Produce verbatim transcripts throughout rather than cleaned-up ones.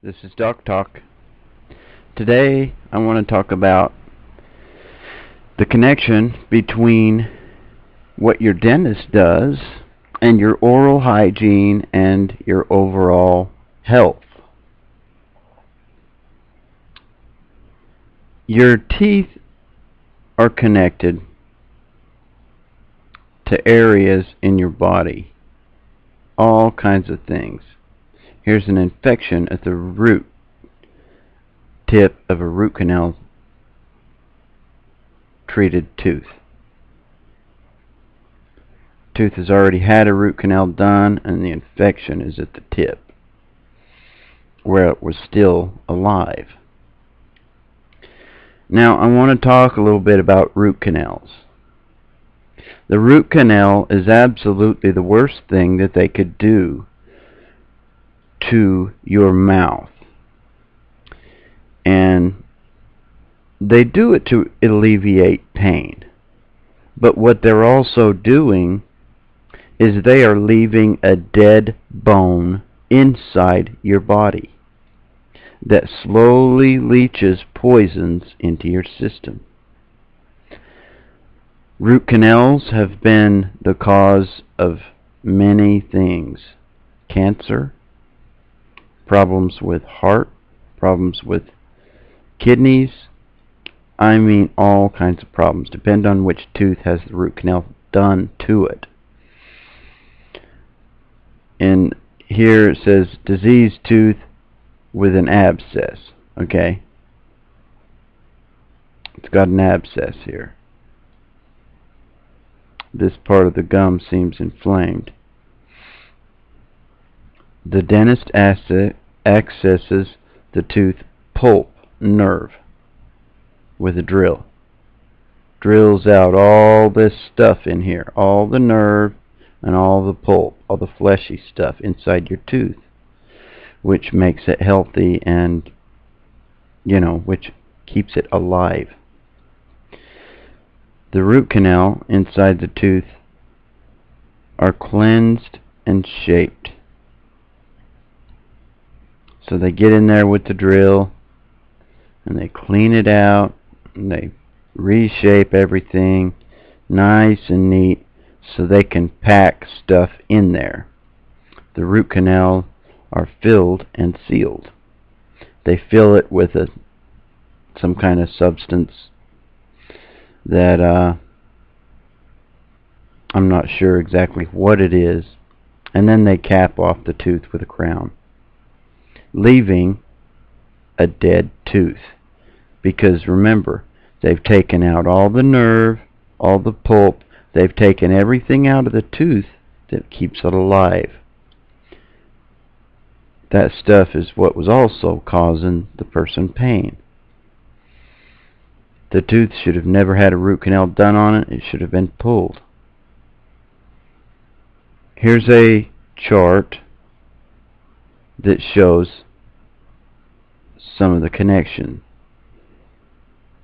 This is DocTalk. Today I want to talk about the connection between what your dentist does and your oral hygiene and your overall health. Your teeth are connected to areas in your body, all kinds of things. Here's an infection at the root tip of a root canal treated tooth. Tooth has already had a root canal done, and the infection is at the tip where it was still alive. Now I want to talk a little bit about root canals. The root canal is absolutely the worst thing that they could do to your mouth, and they do it to alleviate pain, but what they're also doing is they are leaving a dead bone inside your body that slowly leaches poisons into your system. Root canals have been the cause of many things: cancer, problems with heart, problems with kidneys. I mean, all kinds of problems. Depend on which tooth has the root canal done to it. And here it says diseased tooth with an abscess. Okay, it's got an abscess here. This part of the gum seems inflamed. The dentist accesses the tooth pulp nerve with a drill. Drills out all this stuff in here, all the nerve and all the pulp, all the fleshy stuff inside your tooth, which makes it healthy and, you know, which keeps it alive. The root canal inside the tooth are cleansed and shaped. So they get in there with the drill and they clean it out and they reshape everything nice and neat so they can pack stuff in there. The root canal are filled and sealed. They fill it with a some kind of substance that uh, I'm not sure exactly what it is, and then they cap off the tooth with a crown, leaving a dead tooth, because remember, they've taken out all the nerve, all the pulp, they've taken everything out of the tooth that keeps it alive. That stuff is what was also causing the person pain. The tooth should have never had a root canal done on it. It should have been pulled. Here's a chart that shows some of the connection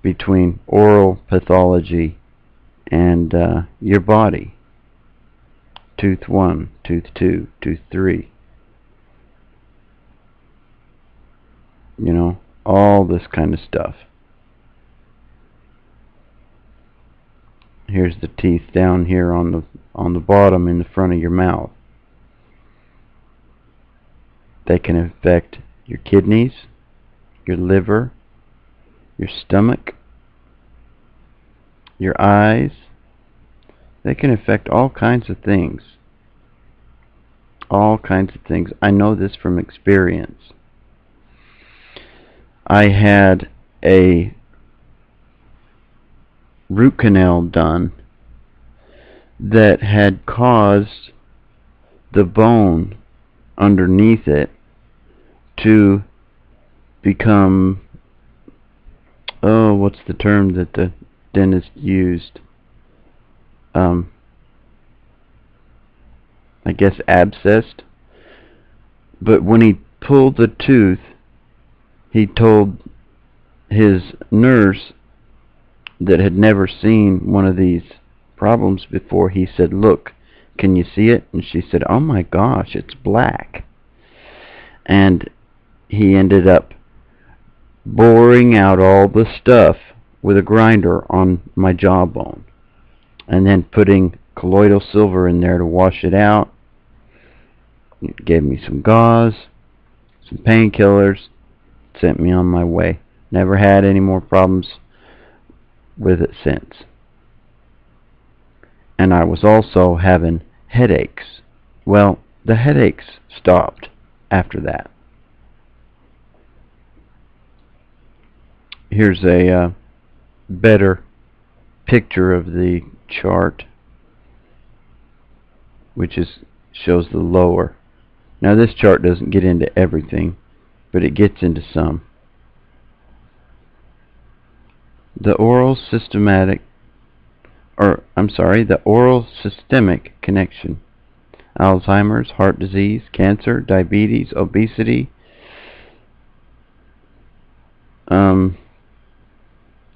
between oral pathology and uh, your body. Tooth one, tooth two, tooth three. You know, all this kind of stuff. Here's the teeth down here on the on the bottom in the front of your mouth. They can affect your kidneys, your liver, your stomach, your eyes. They can affect all kinds of things. All kinds of things. I know this from experience. I had a root canal done that had caused the bone underneath it to become, oh, what's the term that the dentist used? Um, I guess abscessed. But when he pulled the tooth, he told his nurse that had never seen one of these problems before, he said, "Look, can you see it?" And she said, "Oh my gosh, it's black." And he ended up boring out all the stuff with a grinder on my jawbone and then putting colloidal silver in there to wash it out. It gave me some gauze, some painkillers, sent me on my way. Never had any more problems with it since. And I was also having headaches. Well, the headaches stopped after that. Here's a uh, better picture of the chart, which is shows the lower. Now this chart doesn't get into everything, but it gets into some. The oral systematic, or I'm sorry, the oral systemic connection. Alzheimer's, heart disease, cancer, diabetes, obesity. Um.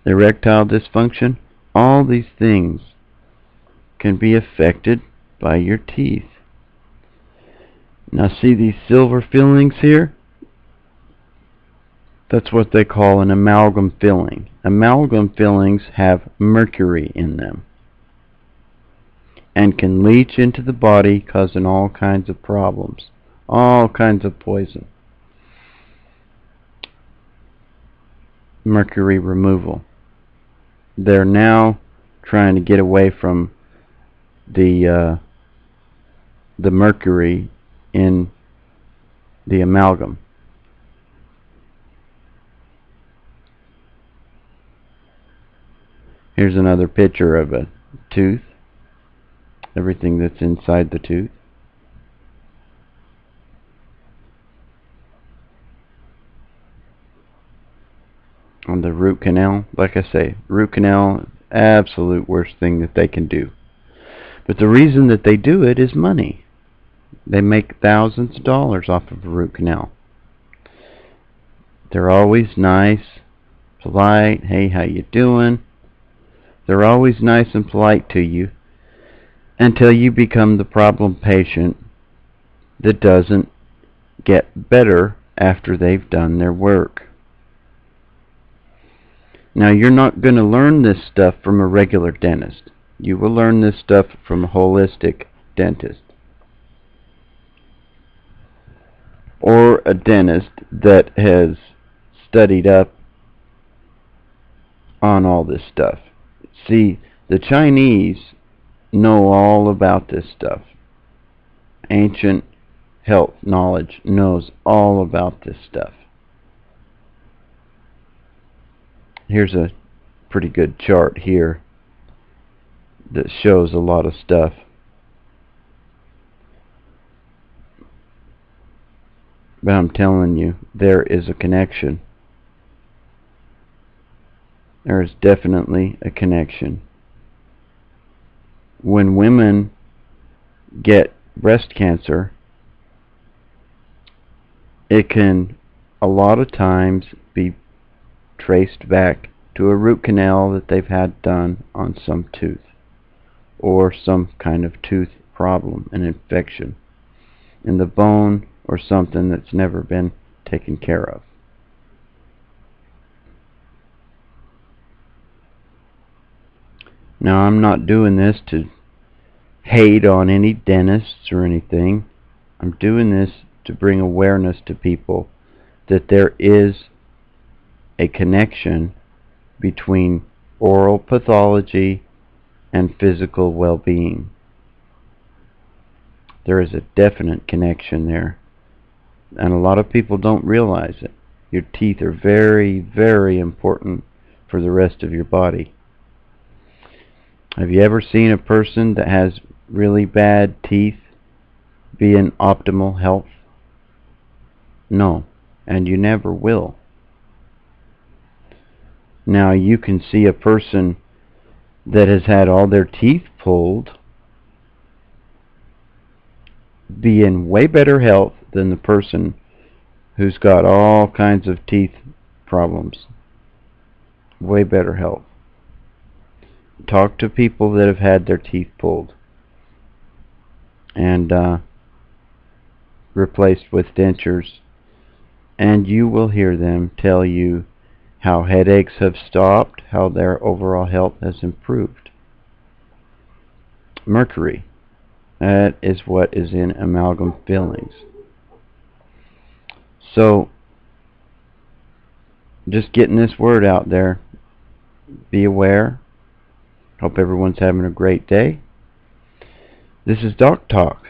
Erectile dysfunction, all these things can be affected by your teeth. Now see these silver fillings here? That's what they call an amalgam filling. Amalgam fillings have mercury in them and can leach into the body, causing all kinds of problems, all kinds of poison. Mercury removal. They're now trying to get away from the uh, the mercury in the amalgam. Here's another picture of a tooth, everything that's inside the tooth. On the root canal, like I say, root canal, absolute worst thing that they can do. But the reason that they do it is money. They make thousands of dollars off of a root canal. They're always nice, polite. Hey, how you doing? They're always nice and polite to you until you become the problem patient that doesn't get better after they've done their work. Now, you're not going to learn this stuff from a regular dentist. You will learn this stuff from a holistic dentist, or a dentist that has studied up on all this stuff. See, the Chinese know all about this stuff. Ancient health knowledge knows all about this stuff. Here's a pretty good chart here that shows a lot of stuff. But I'm telling you, there is a connection. There is definitely a connection. When women get breast cancer, it can a lot of times be traced back to a root canal that they've had done on some tooth or some kind of tooth problem, an infection in the bone or something that's never been taken care of. Now, I'm not doing this to hate on any dentists or anything. I'm doing this to bring awareness to people that there is a connection between oral pathology and physical well-being. There is a definite connection there, and a lot of people don't realize it. Your teeth are very, very important for the rest of your body. Have you ever seen a person that has really bad teeth be in optimal health? No, and you never will. Now, you can see a person that has had all their teeth pulled be in way better health than the person who's got all kinds of teeth problems. Way better health. Talk to people that have had their teeth pulled and uh, replaced with dentures and you will hear them tell you how headaches have stopped, how their overall health has improved. Mercury, that is what is in amalgam fillings. So just getting this word out there, be aware. Hope everyone's having a great day. This is DocTalk.